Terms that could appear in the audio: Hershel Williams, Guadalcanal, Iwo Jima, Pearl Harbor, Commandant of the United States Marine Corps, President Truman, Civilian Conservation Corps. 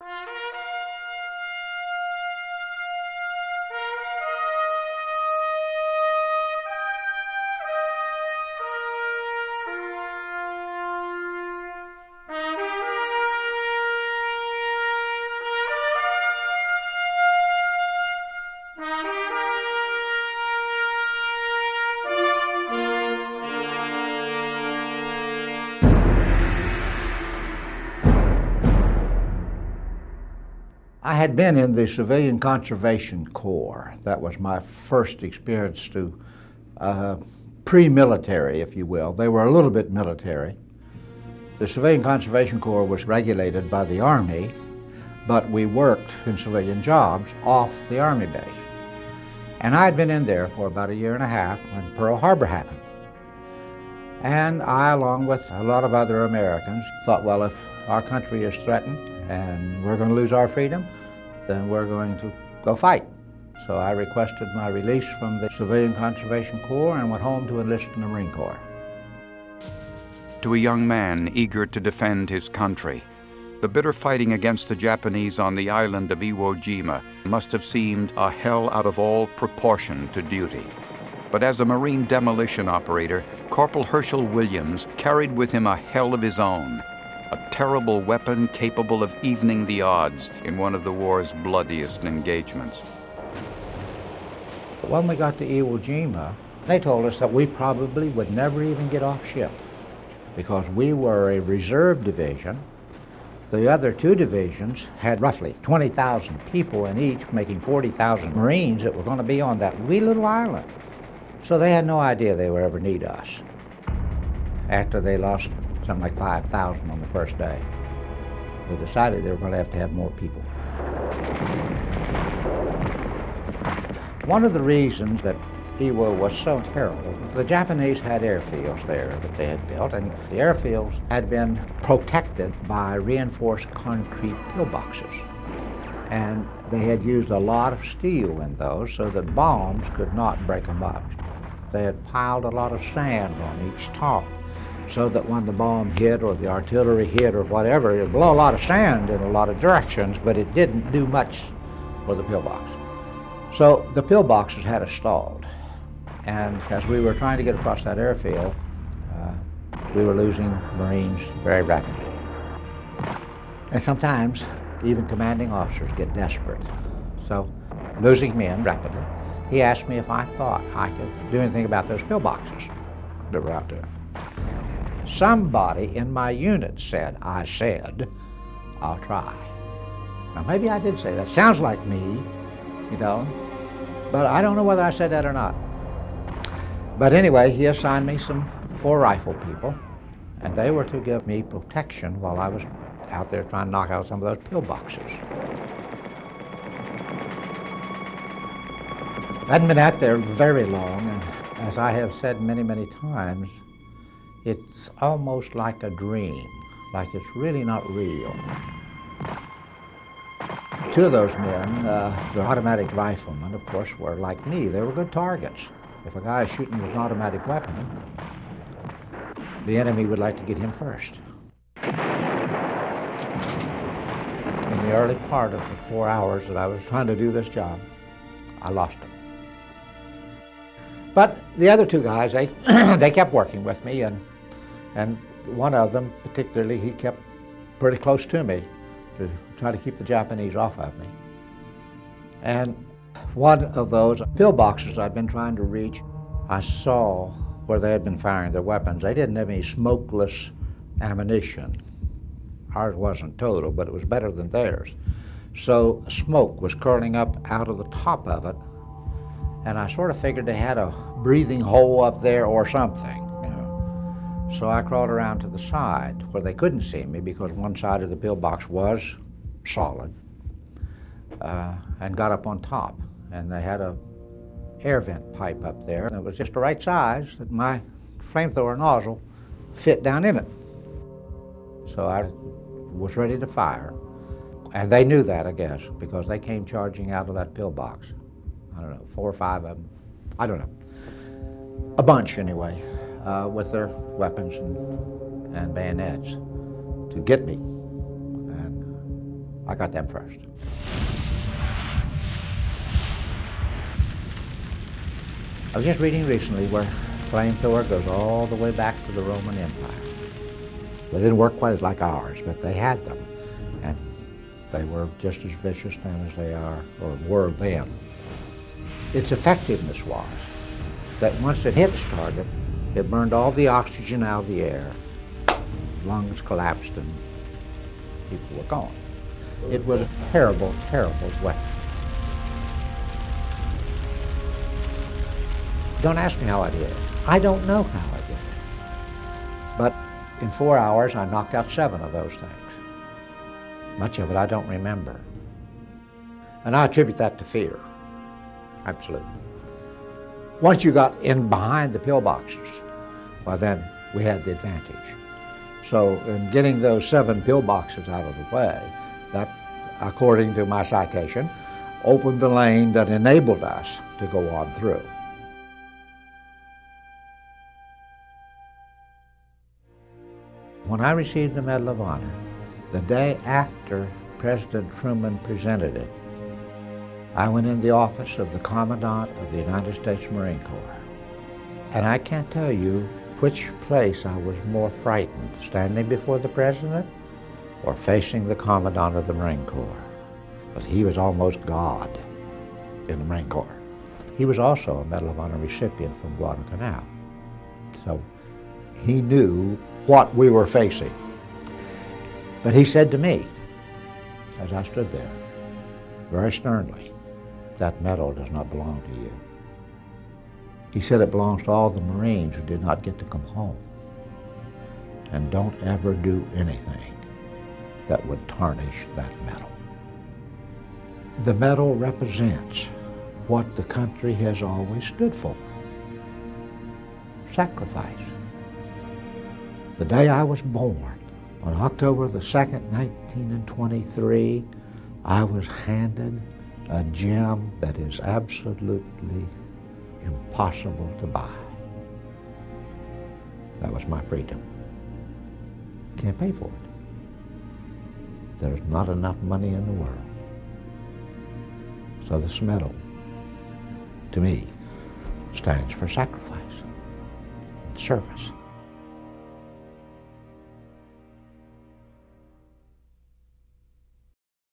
I had been in the Civilian Conservation Corps. That was my first experience to pre-military, if you will. They were a little bit military. The Civilian Conservation Corps was regulated by the Army, but we worked in civilian jobs off the Army base. And I had been in there for about a year and a half when Pearl Harbor happened. And I, along with a lot of other Americans, thought, well, if our country is threatened and we're going to lose our freedom, then we're going to go fight. So I requested my release from the Civilian Conservation Corps and went home to enlist in the Marine Corps. To a young man eager to defend his country, the bitter fighting against the Japanese on the island of Iwo Jima must have seemed a hell out of all proportion to duty. But as a Marine demolition operator, Corporal Hershel Williams carried with him a hell of his own, a terrible weapon capable of evening the odds in one of the war's bloodiest engagements. When we got to Iwo Jima, they told us that we probably would never even get off ship because we were a reserve division. The other two divisions had roughly 20,000 people in each, making 40,000 Marines that were going to be on that wee little island. So they had no idea they would ever need us. After they lost something like 5,000 on the first day, they decided they were going to have more people. One of the reasons that Iwo was so terrible, the Japanese had airfields there that they had built, and the airfields had been protected by reinforced concrete pillboxes. And they had used a lot of steel in those so that bombs could not break them up. They had piled a lot of sand on each top, so that when the bomb hit or the artillery hit or whatever, it would blow a lot of sand in a lot of directions, but it didn't do much for the pillbox. So the pillboxes had us stalled. And as we were trying to get across that airfield, we were losing Marines very rapidly. And sometimes even commanding officers get desperate. So losing men rapidly, he asked me if I thought I could do anything about those pillboxes that were out there. Somebody in my unit said, I'll try. Now, maybe I did say that. Sounds like me, you know, but I don't know whether I said that or not. But anyway, he assigned me some 4 rifle people, and they were to give me protection while I was out there trying to knock out some of those pillboxes. I hadn't been out there very long, and as I have said many, many times, it's almost like a dream, like it's really not real. 2 of those men, the automatic riflemen, of course, were like me. They were good targets. If a guy is shooting with an automatic weapon, the enemy would like to get him first. In the early part of the 4 hours that I was trying to do this job, I lost him. But the other 2 guys, they kept working with me, and one of them particularly, he kept pretty close to me to try to keep the Japanese off of me. And one of those pillboxes I'd been trying to reach, I saw where they had been firing their weapons. They didn't have any smokeless ammunition. Ours wasn't total, but it was better than theirs. So smoke was curling up out of the top of it, and I sort of figured they had a breathing hole up there or something, you know. So I crawled around to the side where they couldn't see me because one side of the pillbox was solid, and got up on top. And they had a air vent pipe up there, and it was just the right size that my flamethrower nozzle fit down in it. So I was ready to fire. And they knew that, I guess, because they came charging out of that pillbox. I don't know, 4 or 5 of them, I don't know. A bunch anyway, with their weapons and bayonets to get me. And I got them first. I was just reading recently where flamethrower goes all the way back to the Roman Empire. They didn't work quite like ours, but they had them, and they were just as vicious then as they are, or were then. Its effectiveness was that once it hit its target, it burned all the oxygen out of the air, lungs collapsed, and people were gone. It was a terrible, terrible weapon. Don't ask me how I did it. I don't know how I did it. But in 4 hours, I knocked out 7 of those things. Much of it I don't remember. And I attribute that to fear. Absolutely. Once you got in behind the pillboxes, well, then we had the advantage. So in getting those 7 pillboxes out of the way, that, according to my citation, opened the lane that enabled us to go on through. When I received the Medal of Honor, the day after President Truman presented it, I went in the office of the Commandant of the United States Marine Corps. And I can't tell you which place I was more frightened, standing before the President or facing the Commandant of the Marine Corps. But he was almost God in the Marine Corps. He was also a Medal of Honor recipient from Guadalcanal. So he knew what we were facing. But he said to me, as I stood there, very sternly, "That medal does not belong to you." He said it belongs to all the Marines who did not get to come home. And don't ever do anything that would tarnish that medal. The medal represents what the country has always stood for: sacrifice. The day I was born, on October the 2nd, 1923, I was handed a gem that is absolutely impossible to buy. That was my freedom. Can't pay for it. There's not enough money in the world. So this medal, to me, stands for sacrifice and service.